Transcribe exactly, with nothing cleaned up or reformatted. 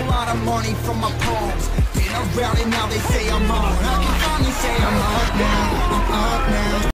a lot of money from my poems. Been around and now they say I'm on. I can finally say I'm on now.